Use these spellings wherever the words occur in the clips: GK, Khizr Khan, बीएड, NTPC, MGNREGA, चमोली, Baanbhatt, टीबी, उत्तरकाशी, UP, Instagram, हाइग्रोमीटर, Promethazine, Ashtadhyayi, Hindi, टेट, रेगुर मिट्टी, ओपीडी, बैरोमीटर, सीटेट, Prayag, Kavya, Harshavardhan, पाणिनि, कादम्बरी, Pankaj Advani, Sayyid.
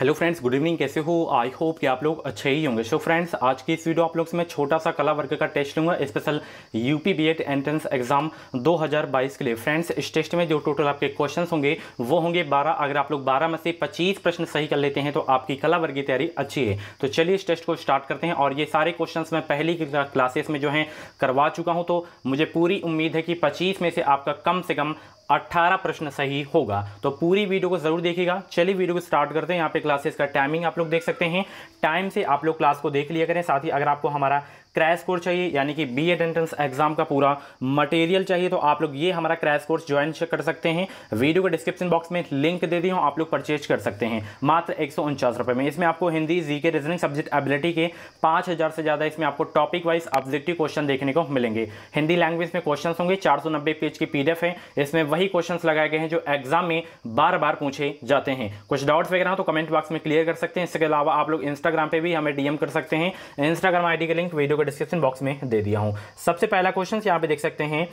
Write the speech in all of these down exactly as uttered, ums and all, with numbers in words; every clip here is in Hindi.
Hello friends, good evening. कैसे हो? आई होप कि आप लोग अच्छे ही होंगे। सो फ्रेंड्स, आज की इस वीडियो आप लोग से मैं छोटा सा कला वर्ग का टेस्ट लूँगा, special UP बीएड entrance exam दो हज़ार बाईस के लिए। फ्रेंड्स, इस टेस्ट में जो टोटल आपके क्वेश्चंस होंगे वो होंगे बारह। अगर आप लोग बारह में से पच्चीस प्रश्न सही कर लेते हैं तो आपकी कला वर्ग की तैयारी अच्छी है। तो चलिए इस टेस्ट को स्टार्ट करते हैं। और ये सारे क्वेश्चन मैं पहली क्लासेस में जो है करवा चुका हूँ, तो मुझे पूरी उम्मीद है कि पच्चीस में से आपका कम से कम अट्ठारह प्रश्न सही होगा। तो पूरी वीडियो को जरूर देखिएगा। चलिए वीडियो को स्टार्ट करते हैं। यहाँ पे क्लासेस का टाइमिंग आप लोग देख सकते हैं। टाइम से आप लोग क्लास को देख लिया करें। साथ ही अगर आपको हमारा क्रैश कोर्स चाहिए, यानी कि बीएड एंट्रेंस एग्जाम का पूरा मटेरियल चाहिए, तो आप लोग ये हमारा क्रैश कोर्स ज्वाइन कर सकते हैं। वीडियो के डिस्क्रिप्शन बॉक्स में लिंक दे दी हूँ, आप लोग परचेज कर सकते हैं मात्र एक सौ उनचास रुपये में। इसमें आपको Hindi, GK, reasoning, subject ability के पाँच हज़ार से ज़्यादा इसमें आपको टॉपिक वाइज ऑब्जेक्टिव क्वेश्चन देखने को मिलेंगे। हिंदी लैंग्वेज में क्वेश्चन होंगे। चार सौ नब्बे पेज की पीडीएफ है। इसमें वही क्वेश्चन लगाए गए हैं जो एग्जाम में बार बार पूछे जाते हैं। कुछ डाउट्स वगैरह तो कमेंट बॉक्स में क्लियर कर सकते हैं। इसके अलावा आप लोग इंस्टाग्राम पर भी हमें डीएम कर सकते हैं। इंस्टाग्राम आई डी का लिंक वीडियो डिस्क्रिप्शन बॉक्स में दे दिया हूं। सबसे पहला क्वेश्चन यहां पे देख सकते हैं।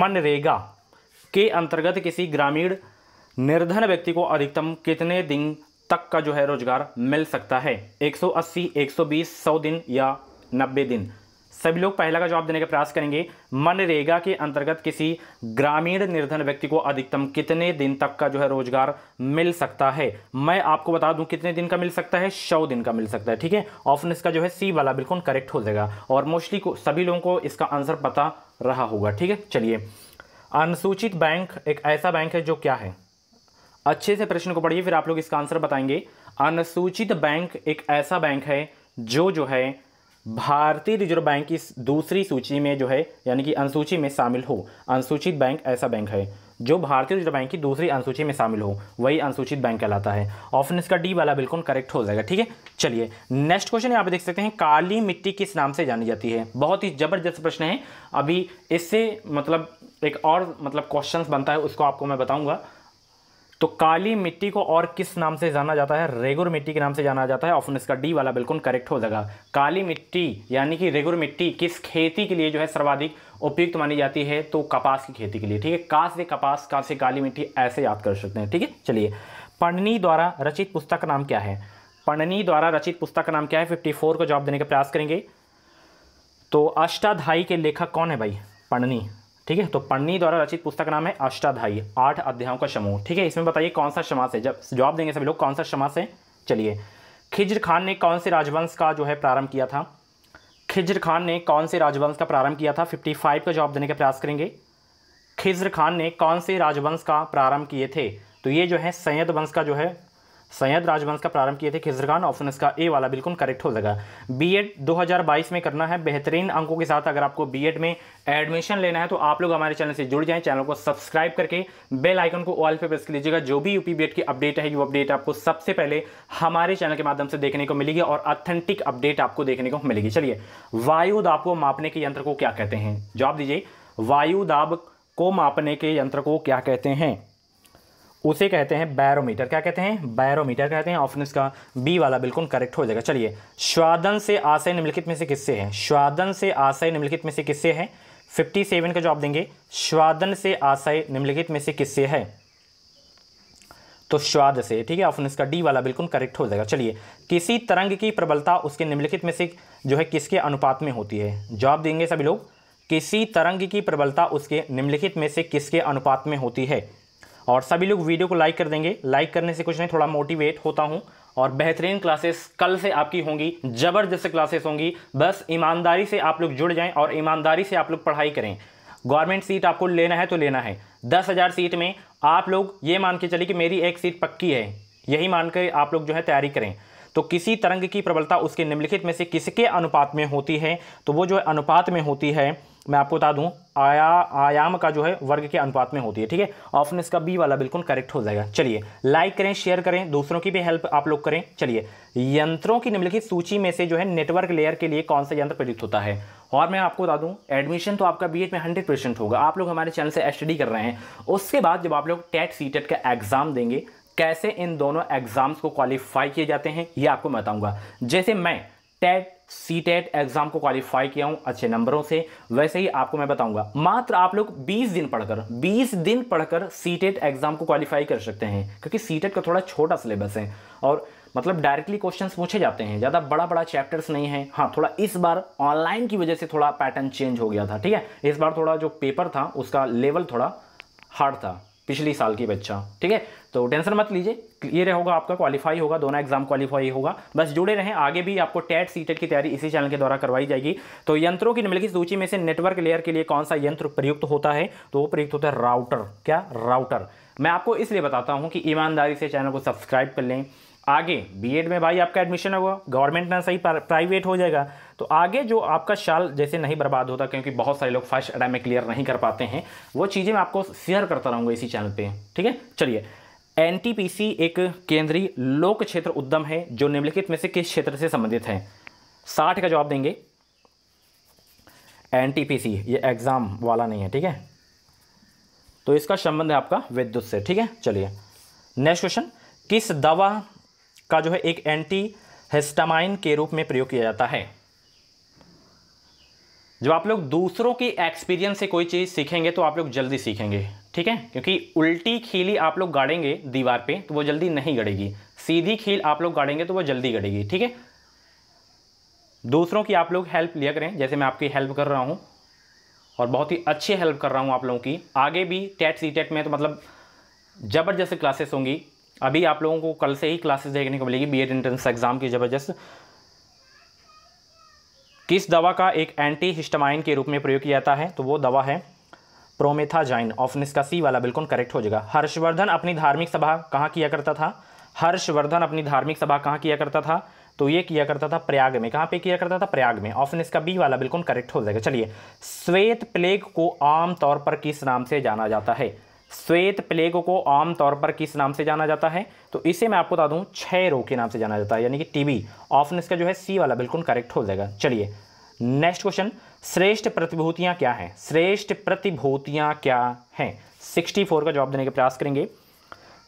मनरेगा के अंतर्गत किसी ग्रामीण निर्धन व्यक्ति को अधिकतम कितने दिन तक का जो है रोजगार मिल सकता है? एक सौ अस्सी, एक सौ बीस, सौ दिन या नब्बे दिन? सभी लोग पहला का जवाब देने का प्रयास करेंगे। मनरेगा के अंतर्गत किसी ग्रामीण निर्धन व्यक्ति को अधिकतम कितने दिन तक का जो है रोजगार मिल सकता है? मैं आपको बता दूं कितने दिन का मिल सकता है, सौ दिन का मिल सकता है। ठीक है, ऑप्शन इसका जो है सी वाला बिल्कुल करेक्ट हो जाएगा। और मोस्टली को सभी लोगों को इसका आंसर पता रहा होगा। ठीक है, चलिए। अनुसूचित बैंक एक ऐसा बैंक है जो क्या है? अच्छे से प्रश्न को पढ़िए, फिर आप लोग इसका आंसर बताएंगे। अनुसूचित बैंक एक ऐसा बैंक है जो जो है भारतीय रिजर्व बैंक की दूसरी सूची में जो है, यानी कि अनुसूची में शामिल हो। अनुसूचित बैंक ऐसा बैंक है जो भारतीय रिजर्व बैंक की दूसरी अनुसूची में शामिल हो, वही अनुसूचित बैंक कहलाता है। ऑप्शन इसका डी वाला बिल्कुल करेक्ट हो जाएगा। ठीक है, चलिए नेक्स्ट क्वेश्चन यहाँ पे देख सकते हैं। काली मिट्टी किस नाम से जानी जाती है? बहुत ही जबरदस्त प्रश्न है। अभी इससे मतलब एक और मतलब क्वेश्चन बनता है, उसको आपको मैं बताऊँगा। तो काली मिट्टी को और किस नाम से जाना जाता है? रेगुर मिट्टी के नाम से जाना जाता है। ऑप्शन इसका डी वाला बिल्कुल करेक्ट हो जाएगा। काली मिट्टी यानी कि रेगुर मिट्टी किस खेती के लिए जो है सर्वाधिक उपयुक्त मानी जाती है? तो कपास की खेती के लिए। ठीक है, का से कपास, का से काली मिट्टी, ऐसे याद कर सकते हैं। ठीक है, चलिए। पाणिनि द्वारा रचित पुस्तक का नाम क्या है? पाणिनि द्वारा रचित पुस्तक का नाम क्या है? फिफ्टी फोर को जवाब देने का प्रयास करेंगे। तो अष्टाध्यायी के लेखक कौन है भाई? पाणिनि। ठीक है, तो पाणिनि द्वारा रचित पुस्तक का नाम है अष्टाध्यायी, आठ अध्यायों का समूह। ठीक है, इसमें बताइए कौन सा समास है? जब जवाब देंगे सभी लोग कौन सा समास है। चलिए। खिज्र खान ने कौन से राजवंश का जो है प्रारंभ किया था? खिज्र खान ने कौन से राजवंश का प्रारंभ किया था? पचपन का जवाब देने का प्रयास करेंगे। खिज्र खान ने कौन से राजवंश का प्रारंभ किए थे? तो ये जो है सैयद वंश का जो है सैयद राजवंश का प्रारंभ किए थे खिज्र खान। ऑप्शन इसका ए वाला बिल्कुल करेक्ट हो जाएगा। बीएड दो हज़ार बाईस में करना है। बेहतरीन अंकों के साथ अगर आपको बीएड में एडमिशन लेना है तो आप लोग हमारे चैनल से जुड़ जाएं। चैनल को सब्सक्राइब करके बेल आइकन को ऑल पे प्रेस कीजिएगा। जो भी यूपी बीएड की अपडेट है, वो अपडेट आपको सबसे पहले हमारे चैनल के माध्यम से देखने को मिलेगी और ऑथेंटिक अपडेट आपको देखने को मिलेगी। चलिए, वायुदाब को मापने के यंत्र को क्या कहते हैं? जवाब दीजिए। वायुदाब को मापने के यंत्र को क्या कहते हैं? उसे कहते हैं बैरोमीटर। क्या कहते हैं? बैरोमीटर कहते हैं। ऑप्शन इसका बी वाला बिल्कुल करेक्ट हो जाएगा। चलिए। स्वादन से आशय निम्नलिखित में से किससे है? स्वादन से आशय निम्नलिखित में से किससे है? सत्तावन का जवाब देंगे। स्वादन से आशय निम्नलिखित में से किससे है? तो स्वाद से। ठीक है, ऑप्शन इसका डी वाला बिल्कुल करेक्ट हो जाएगा। चलिए। किसी तरंग की प्रबलता उसके निम्नलिखित में से जो है किसके अनुपात में होती है? जवाब देंगे सभी लोग। किसी तरंग की प्रबलता उसके निम्नलिखित में से किसके अनुपात में होती है? और सभी लोग वीडियो को लाइक कर देंगे। लाइक करने से कुछ नहीं, थोड़ा मोटिवेट होता हूं। और बेहतरीन क्लासेस कल से आपकी होंगी, ज़बरदस्त क्लासेस होंगी। बस ईमानदारी से आप लोग जुड़ जाएं और ईमानदारी से आप लोग पढ़ाई करें। गवर्नमेंट सीट आपको लेना है तो लेना है। दस हज़ार सीट में आप लोग ये मान के चलिए कि मेरी एक सीट पक्की है, यही मान के आप लोग जो है तैयारी करें। तो किसी तरंग की प्रबलता उसके निम्नलिखित में से किसके अनुपात में होती है? तो वो जो है अनुपात में होती है, मैं आपको बता दूं, आया आयाम का जो है वर्ग के अनुपात में होती है। ठीक है, ऑप्शन इसका बी वाला बिल्कुल करेक्ट हो जाएगा। चलिए। लाइक करें, शेयर करें, दूसरों की भी हेल्प आप लोग करें। चलिए। यंत्रों की निम्नलिखित सूची में से जो है नेटवर्क लेयर के लिए कौन सा यंत्र प्रयुक्त होता है? और मैं आपको बता दूं, एडमिशन तो आपका बीएड में हंड्रेड परसेंट होगा। आप लोग हमारे चैनल से एचडी कर रहे हैं। उसके बाद जब आप लोग टेट सीटेट का एग्जाम देंगे, कैसे इन दोनों एग्जाम्स को क्वालिफाई किए जाते हैं ये आपको बताऊंगा। जैसे मैं टेट सी टेट एग्जाम को क्वालिफाई किया हूं अच्छे नंबरों से। वैसे ही आपको मैं बताऊंगा, मात्र आप लोग बीस दिन पढ़कर बीस दिन पढ़कर सी टेट एग्जाम को क्वालिफाई कर सकते हैं, क्योंकि सी टेट का थोड़ा छोटा सिलेबस है और मतलब डायरेक्टली क्वेश्चंस पूछे जाते हैं, ज़्यादा बड़ा बड़ा चैप्टर्स नहीं है। हाँ, थोड़ा इस बार ऑनलाइन की वजह से थोड़ा पैटर्न चेंज हो गया था, ठीक है। इस बार थोड़ा जो पेपर था उसका लेवल थोड़ा हार्ड था पिछली साल की बच्चा, ठीक है। तो टेंशन मत लीजिए, क्लियर होगा, आपका क्वालिफाई होगा, दोनों एग्जाम क्वालिफाई होगा। बस जुड़े रहें, आगे भी आपको टेट सी टेट की तैयारी इसी चैनल के द्वारा करवाई जाएगी। तो यंत्रों की निम्नलिखित सूची में से नेटवर्क लेयर के लिए कौन सा यंत्र प्रयुक्त होता है? तो वो प्रयुक्त होता है राउटर। क्या? राउटर। मैं आपको इसलिए बताता हूँ कि ईमानदारी से चैनल को सब्सक्राइब कर लें। आगे बीएड में भाई आपका एडमिशन होगा, गवर्नमेंट ना सही प्राइवेट हो जाएगा, तो आगे जो आपका साल जैसे नहीं बर्बाद होता, क्योंकि बहुत सारे लोग फर्स्ट अटैम्प्ट में क्लियर नहीं कर पाते हैं, वो चीज़ें मैं आपको शेयर करता रहूँगा इसी चैनल पे, ठीक है। चलिए, एनटीपीसी एक केंद्रीय लोक क्षेत्र उद्यम है जो निम्नलिखित में से किस क्षेत्र से संबंधित है? साठ का जवाब देंगे। एनटीपीसी ये एग्जाम वाला नहीं है, ठीक है, तो इसका संबंध है आपका विद्युत से, ठीक है। चलिए नेक्स्ट क्वेश्चन, किस दवा का जो है एक एंटी हिस्टामाइन के रूप में प्रयोग किया जाता है? जब आप लोग दूसरों के एक्सपीरियंस से कोई चीज़ सीखेंगे तो आप लोग जल्दी सीखेंगे, ठीक है, क्योंकि उल्टी खीली आप लोग गाड़ेंगे दीवार पे तो वो जल्दी नहीं गड़ेगी, सीधी खील आप लोग गाड़ेंगे तो वो जल्दी गड़ेगी, ठीक है। दूसरों की आप लोग हेल्प लिया करें, जैसे मैं आपकी हेल्प कर रहा हूँ और बहुत ही अच्छी हेल्प कर रहा हूँ आप लोगों की। आगे भी टेट सी टेट में तो मतलब ज़बरदस्त क्लासेस होंगी, अभी आप लोगों को कल से ही क्लासेस देखने को मिलेगी बीएड एंट्रेंस एग्जाम की, जबरदस्त। किस दवा का एक एंटी हिस्टामाइन के रूप में प्रयोग किया जाता है? तो वो दवा है प्रोमेथाजाइन। ऑप्शन इसका सी वाला बिल्कुल करेक्ट हो जाएगा। हर्षवर्धन अपनी धार्मिक सभा कहाँ किया करता था? हर्षवर्धन अपनी धार्मिक सभा कहाँ किया करता था? तो ये किया करता था प्रयाग में। कहाँ पे किया करता था? प्रयाग में। ऑप्शन इसका बी वाला बिल्कुल करेक्ट हो जाएगा। चलिए, श्वेत प्लेग को आमतौर पर किस नाम से जाना जाता है? श्वेत प्लेग को आमतौर पर किस नाम से जाना जाता है? तो इसे मैं आपको बता दूं, क्षय रोग के नाम से जाना जाता है, यानी कि टीबी। ऑप्शन इसका जो है सी वाला बिल्कुल करेक्ट हो जाएगा। चलिए नेक्स्ट क्वेश्चन, श्रेष्ठ प्रतिभूतियां क्या हैं? श्रेष्ठ प्रतिभूतियां क्या हैं? चौंसठ का जवाब देने का प्रयास करेंगे।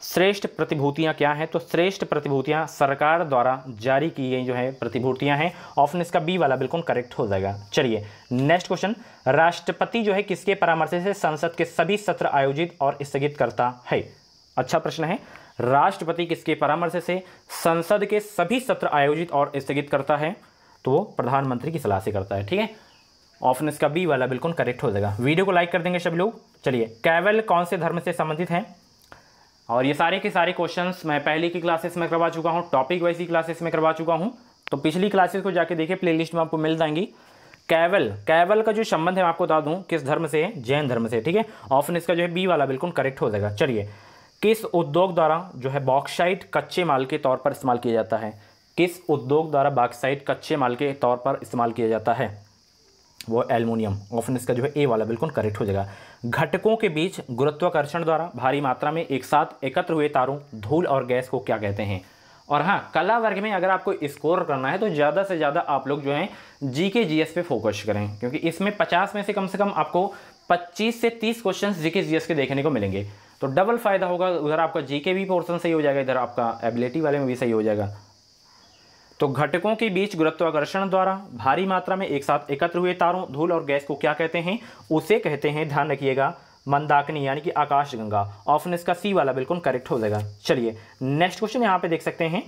श्रेष्ठ प्रतिभूतियां क्या हैं? तो श्रेष्ठ प्रतिभूतियां सरकार द्वारा जारी की गई जो है प्रतिभूतियां हैं। ऑप्शन इसका बी वाला बिल्कुल करेक्ट हो जाएगा। चलिए नेक्स्ट क्वेश्चन, राष्ट्रपति जो है किसके परामर्श से संसद के सभी सत्र आयोजित और स्थगित करता है? अच्छा प्रश्न है। राष्ट्रपति किसके परामर्श से संसद के सभी सत्र आयोजित और स्थगित करता है? तो वो प्रधानमंत्री की सलाह से करता है, ठीक है। ऑप्शन इसका बी वाला बिल्कुल करेक्ट हो जाएगा। वीडियो को लाइक कर देंगे सभी लोग। चलिए, कैवल कौन से धर्म से संबंधित हैं? और ये सारे के सारे क्वेश्चंस मैं पहले की क्लासेस में करवा चुका हूँ, टॉपिक वाइज ही क्लासेस में करवा चुका हूँ, तो पिछली क्लासेस को जाके देखिए, प्लेलिस्ट में आपको मिल जाएंगी। कैवल, कैवल का जो संबंध है मैं आपको बता दूँ किस धर्म से है? जैन धर्म से, ठीक है। ऑप्शन इसका जो है बी वाला बिल्कुल करेक्ट हो जाएगा। चलिए, किस उद्योग द्वारा जो है बॉक्साइट कच्चे माल के तौर पर इस्तेमाल किया जाता है? किस उद्योग द्वारा बॉक्साइट कच्चे माल के तौर पर इस्तेमाल किया जाता है? वो एल्युमिनियम। ऑप्शन इसका जो है ए वाला बिल्कुल करेक्ट हो जाएगा। घटकों के बीच गुरुत्वाकर्षण द्वारा भारी मात्रा में एक साथ एकत्र हुए तारों, धूल और गैस को क्या कहते हैं? और हाँ, कला वर्ग में अगर आपको स्कोर करना है तो ज़्यादा से ज़्यादा आप लोग जो हैं जीके जीएस पे फोकस करें, क्योंकि इसमें पचास में से कम से कम आपको पच्चीस से तीस क्वेश्चन जीके जीएस के देखने को मिलेंगे, तो डबल फायदा होगा। उधर आपका जीके भी पोर्सन सही हो जाएगा, इधर आपका एबिलिटी वाले में भी सही हो जाएगा। तो घटकों के बीच गुरुत्वाकर्षण द्वारा भारी मात्रा में एक साथ एकत्र हुए तारों, धूल और गैस को क्या कहते हैं? उसे कहते हैं, ध्यान रखिएगा, मंदाकिनी, यानी कि आकाशगंगा। ऑप्शन इसका सी वाला बिल्कुल करेक्ट हो जाएगा। चलिए नेक्स्ट क्वेश्चन, यहाँ पे देख सकते हैं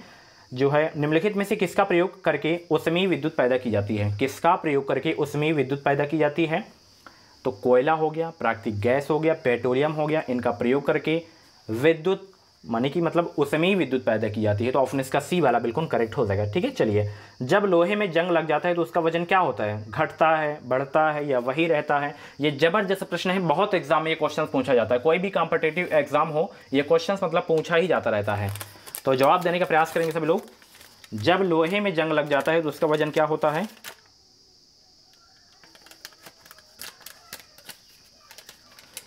जो है, निम्नलिखित में से किसका प्रयोग करके उष्मीय विद्युत पैदा की जाती है? किसका प्रयोग करके उष्मीय विद्युत पैदा की जाती है? तो कोयला हो गया, प्राकृतिक गैस हो गया, पेट्रोलियम हो गया, इनका प्रयोग करके विद्युत माने कि मतलब उष्मीय विद्युत पैदा की जाती है। तो ऑप्शन इसका सी वाला बिल्कुल करेक्ट हो जाएगा, ठीक है। चलिए, जब लोहे में जंग लग जाता है तो उसका वजन क्या होता है? घटता है, बढ़ता है, या वही रहता है? ये जबरदस्त प्रश्न है, बहुत एग्जाम में ये क्वेश्चन पूछा जाता है, कोई भी कॉम्पिटेटिव एग्जाम हो ये क्वेश्चन मतलब पूछा ही जाता रहता है। तो जवाब देने का प्रयास करेंगे सभी लोग। जब लोहे में जंग लग जाता है तो उसका वजन क्या होता है?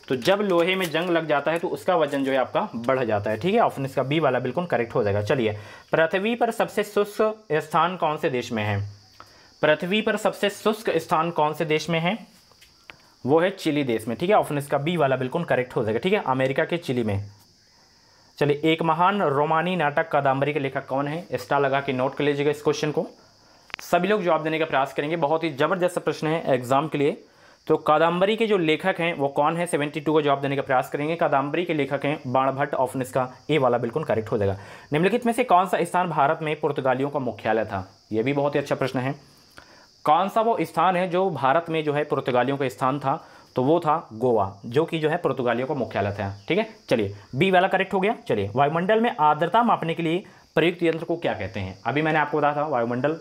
तो जब लोहे में जंग लग जाता है तो उसका वजन जो है आपका बढ़ जाता है, ठीक है। ऑप्शन इसका बी वाला बिल्कुल करेक्ट हो जाएगा। चलिए, पृथ्वी पर सबसे शुष्क स्थान कौन से देश में है? पृथ्वी पर सबसे शुष्क स्थान कौन से देश में है? वो है चिली देश में, ठीक है। ऑप्शन इसका बी वाला बिल्कुल करेक्ट हो जाएगा, ठीक है, अमेरिका के चिली में। चलिए, एक महान रोमानी नाटक कादंबरी के लेखक कौन है? स्टार लगा के नोट कर लीजिएगा इस क्वेश्चन को। सभी लोग जवाब देने का प्रयास करेंगे। बहुत ही ज़बरदस्त प्रश्न है एग्जाम के लिए। तो कादम्बरी के जो लेखक हैं वो कौन है, बहत्तर का जवाब देने का प्रयास करेंगे। कादम्बरी के लेखक हैं बाणभट्ट। ऑप्शन इसका ए वाला बिल्कुल करेक्ट हो जाएगा। निम्नलिखित में से कौन सा स्थान भारत में पुर्तगालियों का मुख्यालय था? ये भी बहुत ही अच्छा प्रश्न है। कौन सा वो स्थान है जो भारत में जो है पुर्तगालियों का स्थान था? तो वो था गोवा, जो कि जो है पुर्तगालियों का मुख्यालय था। ठीक है, चलिए बी वाला करेक्ट हो गया। चलिए, वायुमंडल में आर्द्रता मापने के लिए प्रयुक्त यंत्र को क्या कहते हैं? अभी मैंने आपको बताया था वायुमंडल,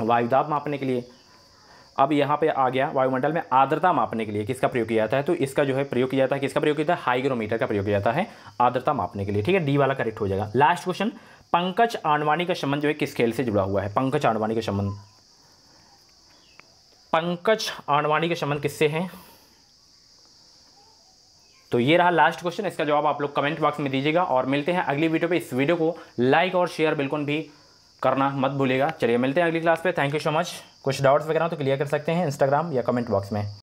वायुदाब मापने के लिए। अब यहाँ पे आ गया वायुमंडल में आर्द्रता मापने के लिए किसका प्रयोग किया जाता है? तो इसका जो है प्रयोग किया जाता है, किसका प्रयोग किया जाता है? हाइग्रोमीटर का प्रयोग किया जाता है आर्द्रता मापने के लिए। ठीक है, डी वाला करेक्ट हो जाएगा। लास्ट क्वेश्चन, पंकज आडवाणी का संबंध जो है किस खेल से जुड़ा हुआ है? पंकज आडवाणी का संबंध, पंकज आडवाणी का संबंध किससे है? तो ये रहा लास्ट क्वेश्चन। इसका जवाब आप लोग कमेंट बॉक्स में दीजिएगा और मिलते हैं अगली वीडियो पे। इस वीडियो को लाइक और शेयर बिल्कुल भी करना मत भूलिएगा। चलिए मिलते हैं अगली क्लास पे। Thank you so much. कुछ डाउट्स वगैरह तो क्लियर कर सकते हैं इंस्टाग्राम या कमेंट बॉक्स में।